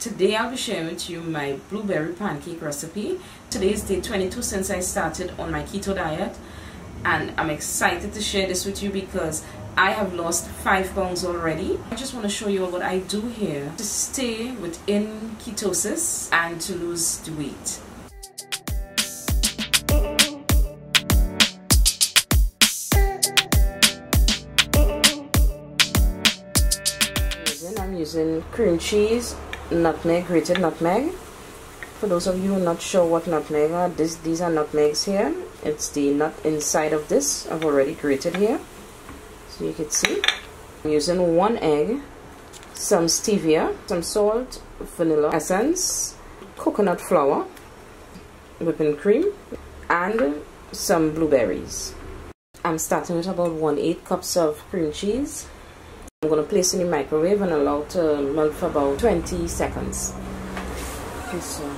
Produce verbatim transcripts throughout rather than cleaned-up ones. Today I'll be sharing with you my blueberry pancake recipe. Today is day twenty-two since I started on my keto diet, and I'm excited to share this with you because I have lost five pounds already. I just want to show you what I do here to stay within ketosis and to lose the weight. I'm using cream cheese, nutmeg, grated nutmeg. For those of you who are not sure what nutmeg are, this, these are nutmegs here. It's the nut inside of this. I've already grated here, so you can see. I'm using one egg, some stevia, some salt, vanilla essence, coconut flour, whipping cream, and some blueberries. I'm starting with about one eighth cups of cream cheese. I'm going to place it in the microwave and allow it to melt for about twenty seconds. Okay, so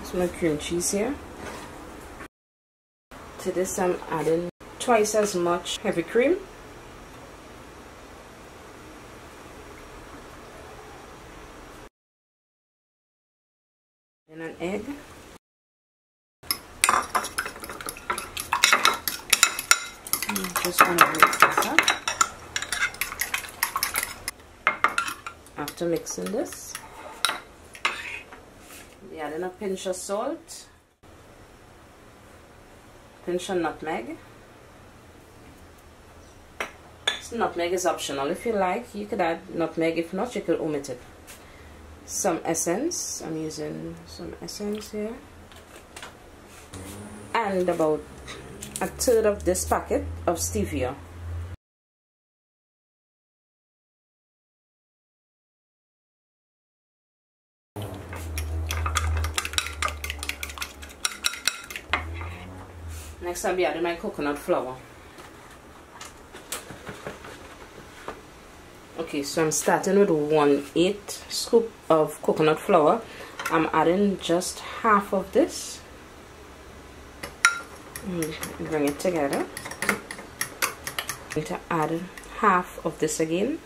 it's my cream cheese here. To this I'm adding twice as much heavy cream. And an egg. And just want to mix this up. After mixing this, we add in a pinch of salt, pinch of nutmeg. So nutmeg is optional. If you like, you could add nutmeg. If not, you could omit it. Some essence. I'm using some essence here, and about a third of this packet of stevia. Next I'll be adding my coconut flour. Okay, so I'm starting with one eighth scoop of coconut flour. I'm adding just half of this. Bring it together. I'm going to add half of this again.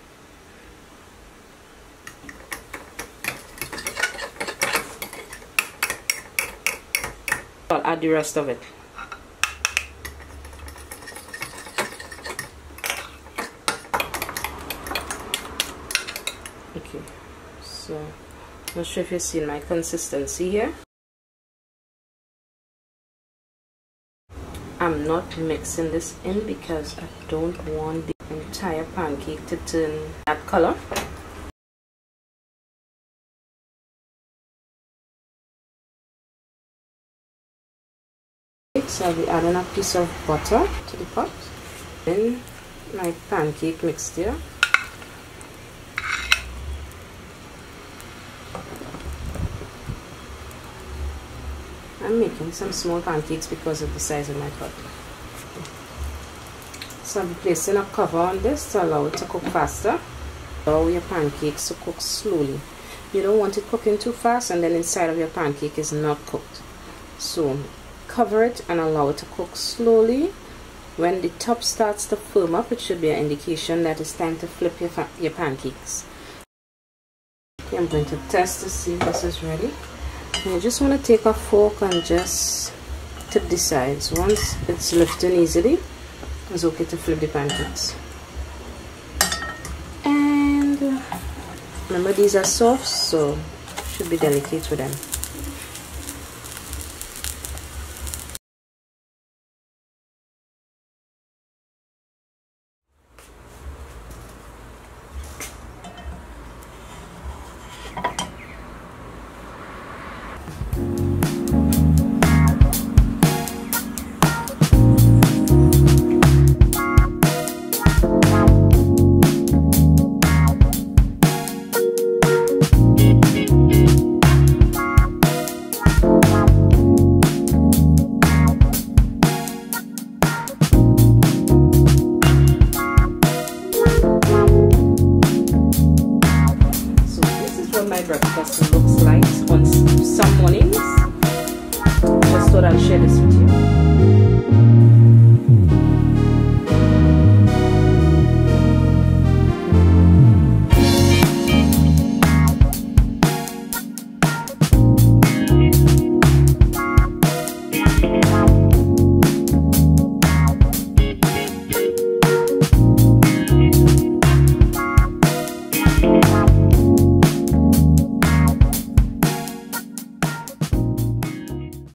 I'll add the rest of it. Okay, so not sure if you've seen my consistency here. I'm not mixing this in because I don't want the entire pancake to turn that color. So I'll be adding a piece of butter to the pot, then my pancake mixture. I'm making some small pancakes because of the size of my pot. So I'm placing a cover on this to allow it to cook faster. Allow your pancakes to cook slowly. You don't want it cooking too fast and then inside of your pancake is not cooked. So cover it and allow it to cook slowly. When the top starts to firm up, it should be an indication that it's time to flip your, your pancakes. Okay, I'm going to test to see if this is ready. I just want to take a fork and just tip the sides. Once it's lifting easily, it's okay to flip the pancakes. And remember, these are soft, so should be delicate with them. Breakfast looks like on some mornings. Just thought I'd share this with you.